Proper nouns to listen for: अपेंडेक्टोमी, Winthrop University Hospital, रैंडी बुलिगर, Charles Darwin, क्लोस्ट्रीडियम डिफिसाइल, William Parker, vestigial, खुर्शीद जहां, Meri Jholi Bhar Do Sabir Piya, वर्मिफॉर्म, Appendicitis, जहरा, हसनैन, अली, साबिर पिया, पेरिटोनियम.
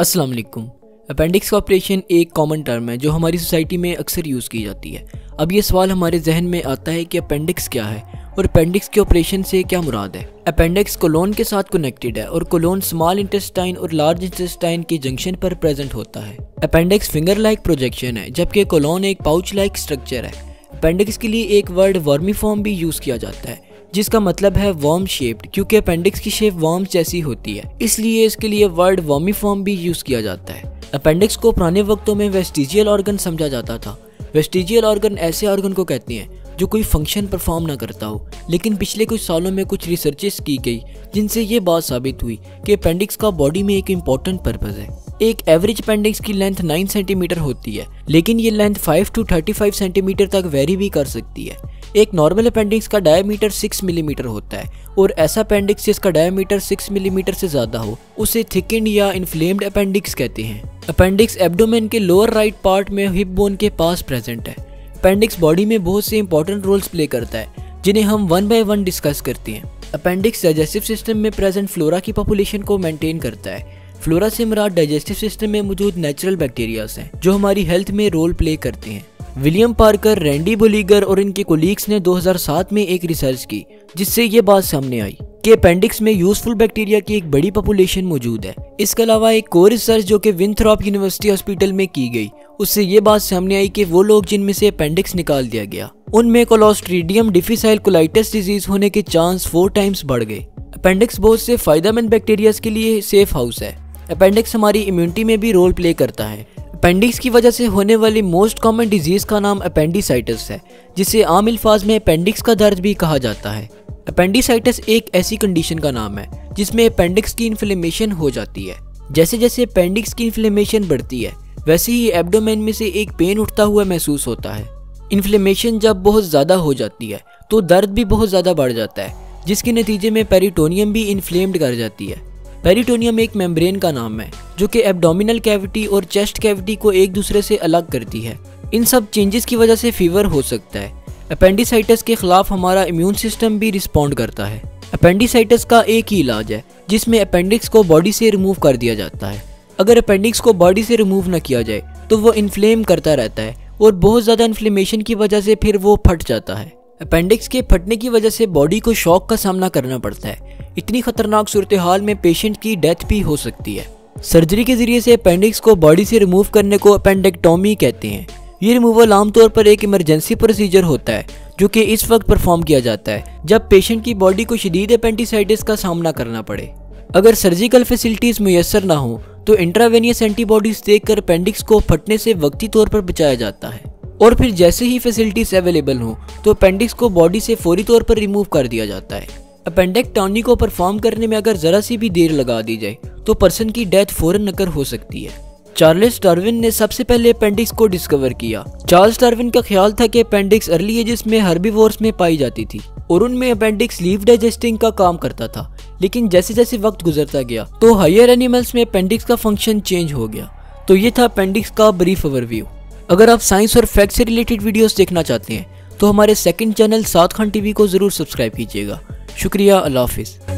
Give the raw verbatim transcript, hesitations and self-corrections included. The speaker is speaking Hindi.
अस्सलाम वालेकुम। अपेंडिक्स का ऑपरेशन एक कॉमन टर्म है जो हमारी सोसाइटी में अक्सर यूज़ की जाती है। अब ये सवाल हमारे जहन में आता है कि अपेंडिक्स क्या है और अपेंडिक्स के ऑपरेशन से क्या मुराद है। अपेंडिक्स कोलोन के साथ कनेक्टेड है और कोलोन स्मॉल इंटेस्टाइन और लार्ज इंटेस्टाइन के जंक्शन पर प्रेजेंट होता है। अपेंडिक्स फिंगर लाइक प्रोजेक्शन है जबकि कोलोन एक पाउच लाइक स्ट्रक्चर है। अपेंडिक्स के लिए एक वर्ड वर्मिफॉर्म भी यूज़ किया जाता है जिसका मतलब है वर्म शेप्ड, क्योंकि अपेंडिक्स की शेप वर्म जैसी होती है, इसलिए इसके लिए वर्ड वर्मिफॉर्म भी यूज़ किया जाता है। अपेंडिक्स को पुराने वक्तों में वेस्टिजियल ऑर्गन समझा जाता था। वेस्टिजियल ऑर्गन ऐसे ऑर्गन को कहते हैं जो कोई फंक्शन परफॉर्म ना करता हो, लेकिन पिछले कुछ सालों में कुछ रिसर्चेस की गई जिनसे ये बात साबित हुई कि अपेंडिक्स का बॉडी में एक इम्पॉर्टेंट पर्पज़ है। एक एवरेज अपेंडिक्स की लेंथ नौ सेंटीमीटर होती है, लेकिन ये लेंथ पाँच टू पैंतीस सेंटीमीटर तक वेरी भी कर सकती है। एक नॉर्मल अपेंडिक्स का डायमीटर छह मिलीमीटर होता है और ऐसा अपेंडिक्स जिसका डायमीटर छह मिलीमीटर से ज़्यादा हो उसे थिकेंड या इन्फ्लेम्ड अपेंडिक्स कहते हैं। अपेंडिक्स एब्डोमेन के लोअर राइट पार्ट में हिप बोन के पास प्रेजेंट है। अपेंडिक्स बॉडी में बहुत से इंपॉर्टेंट रोल्स प्ले करता है जिन्हें हम वन बाय वन डिस्कस करते हैं। अपेंडिक्स डाइजेस्टिव सिस्टम में प्रेजेंट फ्लोरा की पॉपुलेशन को मेंटेन करता है। फ्लोरा से मुराद डाइजेस्टिव सिस्टम में मौजूद नेचुरल बैक्टीरियाज हैं जो हमारी हेल्थ में रोल प्ले करते हैं। विलियम पार्कर, रैंडी बुलिगर और इनके कोलीग्स ने दो हज़ार सात में एक रिसर्च की जिससे ये बात सामने आई कि अपेंडिक्स में यूजफुल बैक्टीरिया की एक बड़ी पॉपुलेशन मौजूद है। इसके अलावा एक और रिसर्च जो कि विंथ्रॉप यूनिवर्सिटी हॉस्पिटल में की गई उससे ये बात सामने आई कि वो लोग जिनमें से अपेंडिक्स निकाल दिया गया उनमें क्लोस्ट्रीडियम डिफिसाइल कोलाइटिस डिजीज होने के चांस फोर टाइम्स बढ़ गए। अपेंडिक्स बहुत से फायदेमंद बैक्टीरिया के लिए सेफ हाउस है। अपेंडिक्स हमारी इम्यूनिटी में भी रोल प्ले करता है। अपेंडिक्स की वजह से होने वाली मोस्ट कॉमन डिजीज़ का नाम अपेंडिसाइटिस है, जिसे आम अल्फाज में अपेंडिक्स का दर्द भी कहा जाता है। अपेंडिसाइटिस एक ऐसी कंडीशन का नाम है जिसमें अपेंडिक्स की इन्फ्लेमेशन हो जाती है। जैसे जैसे अपेंडिक्स की इन्फ्लेमेशन बढ़ती है वैसे ही एब्डोमेन में से एक पेन उठता हुआ महसूस होता है। इन्फ्लेमेशन जब बहुत ज़्यादा हो जाती है तो दर्द भी बहुत ज़्यादा बढ़ जाता है, जिसके नतीजे में पेरिटोनियम भी इन्फ्लेम्ड कर जाती है। पेरिटोनियम एक मेम्ब्रेन का नाम है जो कि एब्डोमिनल कैविटी और चेस्ट कैविटी को एक दूसरे से अलग करती है। इन सब चेंजेस की वजह से फीवर हो सकता है। अपेंडिसाइटिस के खिलाफ हमारा इम्यून सिस्टम भी रिस्पॉन्ड करता है। अपेंडिसाइटिस का एक ही इलाज है जिसमें अपेंडिक्स को बॉडी से रिमूव कर दिया जाता है। अगर अपेंडिक्स को बॉडी से रिमूव न किया जाए तो वो इन्फ्लेम करता रहता है और बहुत ज़्यादा इन्फ्लेमेशन की वजह से फिर वो फट जाता है। अपेंडिक्स के फटने की वजह से बॉडी को शॉक का सामना करना पड़ता है। इतनी खतरनाक सूरत हाल में पेशेंट की डेथ भी हो सकती है। सर्जरी के जरिए से अपेंडिक्स को बॉडी से रिमूव करने को अपेंडेक्टोमी कहते हैं। ये रिमूवल आमतौर पर एक इमरजेंसी प्रोसीजर होता है जो कि इस वक्त परफॉर्म किया जाता है जब पेशेंट की बॉडी को शदीद अपेंडिसाइटिस का सामना करना पड़े। अगर सर्जिकल फैसिलिटीज़ मुयसर ना हो तो इंट्रावेनियस एंटीबॉडीज़ देकर अपेंडिक्स को फटने से वक्ती तौर पर बचाया जाता है, और फिर जैसे ही फैसिलिटीज अवेलेबल हों तो अपेंडिक्स को बॉडी से फौरी तौर पर रिमूव कर दिया जाता है। अपेंडेक्टोमी को परफॉर्म करने में अगर ज़रा सी भी देर लगा दी जाए तो पर्सन की डेथ फौरन नकर हो सकती है। चार्ल्स डार्विन ने सबसे पहले अपेंडिक्स को डिस्कवर किया। चार्ल्स डार्विन का ख्याल था कि अपेंडिक्स अर्ली एजेस में हर्बीवोर्स में पाई जाती थी और उनमें अपेंडिक्स लीफ डाइजेस्टिंग का काम करता था, लेकिन जैसे जैसे वक्त गुजरता गया तो हायर एनिमल्स में अपेंडिक्स का फंक्शन चेंज हो गया। तो ये था अपेंडिक्स का ब्रीफ ओवरव्यू। अगर आप साइंस और फैक्ट से रिलेटेड वीडियोस देखना चाहते हैं तो हमारे सेकंड चैनल सात खान टीवी को ज़रूर सब्सक्राइब कीजिएगा। शुक्रिया, अल्लाह हाफिज़।